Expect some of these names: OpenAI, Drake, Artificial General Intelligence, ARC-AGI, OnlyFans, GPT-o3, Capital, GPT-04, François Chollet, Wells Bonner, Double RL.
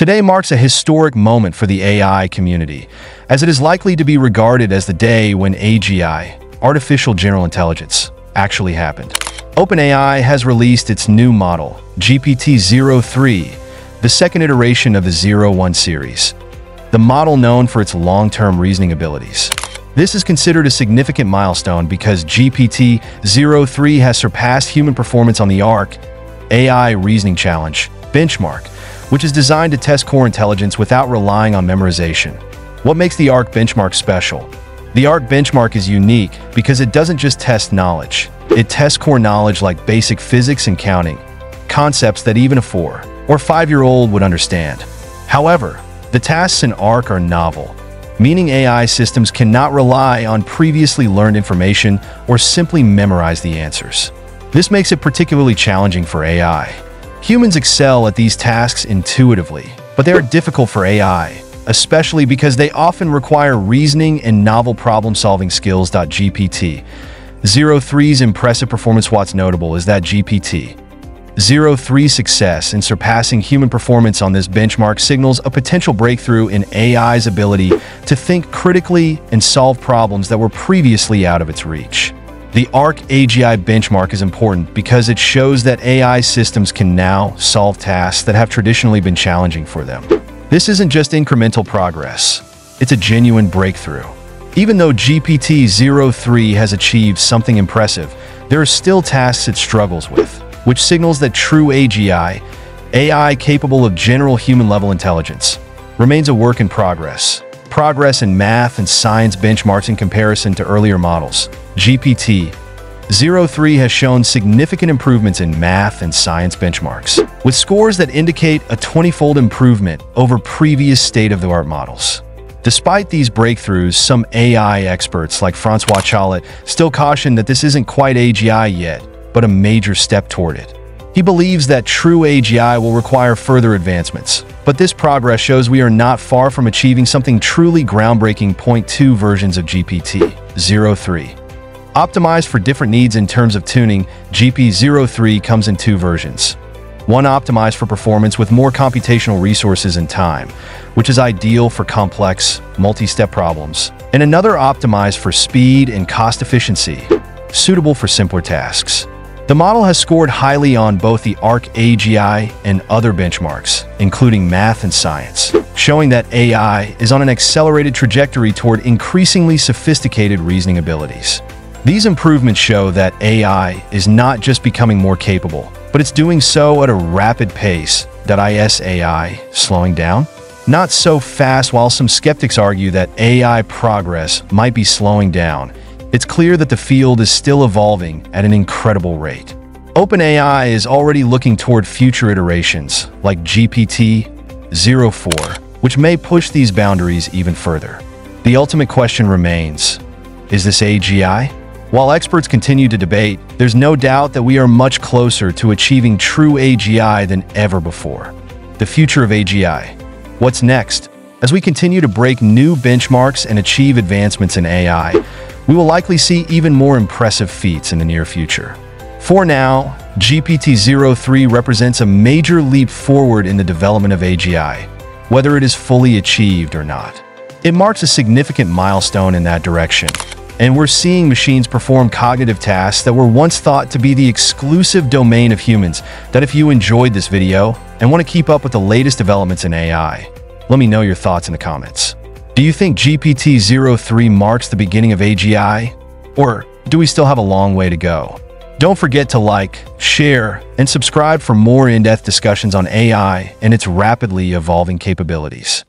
Today marks a historic moment for the AI community, as it is likely to be regarded as the day when AGI, Artificial General Intelligence, actually happened. OpenAI has released its new model, GPT-03, the second iteration of the 01 series, the model known for its long-term reasoning abilities. This is considered a significant milestone because GPT-03 has surpassed human performance on the ARC-AGI Reasoning Challenge benchmark, which is designed to test core intelligence without relying on memorization. What makes the ARC benchmark special? The ARC benchmark is unique because it doesn't just test knowledge. It tests core knowledge like basic physics and counting, concepts that even a 4- or 5-year-old would understand. However, the tasks in ARC are novel, meaning AI systems cannot rely on previously learned information or simply memorize the answers. This makes it particularly challenging for AI. Humans excel at these tasks intuitively, but they are difficult for AI, especially because they often require reasoning and novel problem-solving skills. GPT-03's impressive performance. What's notable is that GPT-03's success in surpassing human performance on this benchmark signals a potential breakthrough in AI's ability to think critically and solve problems that were previously out of its reach. The ARC-AGI benchmark is important because it shows that AI systems can now solve tasks that have traditionally been challenging for them. This isn't just incremental progress, it's a genuine breakthrough. Even though GPT-03 has achieved something impressive, there are still tasks it struggles with, which signals that true AGI, AI capable of general human-level intelligence, remains a work in progress. Progress in math and science benchmarks in comparison to earlier models. GPT-03 has shown significant improvements in math and science benchmarks, with scores that indicate a 20-fold improvement over previous state-of-the-art models. Despite these breakthroughs, some AI experts like François Chollet still caution that this isn't quite AGI yet, but a major step toward it. He believes that true AGI will require further advancements, but this progress shows we are not far from achieving something truly groundbreaking. 2 versions of GPT-03. Optimized for different needs in terms of tuning, GPT-03 comes in 2 versions. One optimized for performance with more computational resources and time, which is ideal for complex, multi-step problems, and another optimized for speed and cost efficiency, suitable for simpler tasks. The model has scored highly on both the ARC-AGI and other benchmarks, including math and science, showing that AI is on an accelerated trajectory toward increasingly sophisticated reasoning abilities. These improvements show that AI is not just becoming more capable, but it's doing so at a rapid pace. Is AI slowing down? Not so fast. While some skeptics argue that AI progress might be slowing down, it's clear that the field is still evolving at an incredible rate. OpenAI is already looking toward future iterations, like GPT-04, which may push these boundaries even further. The ultimate question remains, is this AGI? While experts continue to debate, there's no doubt that we are much closer to achieving true AGI than ever before. The future of AGI. What's next? As we continue to break new benchmarks and achieve advancements in AI, we will likely see even more impressive feats in the near future. For now, GPT-03 represents a major leap forward in the development of AGI, whether it is fully achieved or not. It marks a significant milestone in that direction, and we're seeing machines perform cognitive tasks that were once thought to be the exclusive domain of humans. If you enjoyed this video and want to keep up with the latest developments in AI, let me know your thoughts in the comments. Do you think GPT-03 marks the beginning of AGI? Or do we still have a long way to go? Don't forget to like, share, and subscribe for more in-depth discussions on AI and its rapidly evolving capabilities.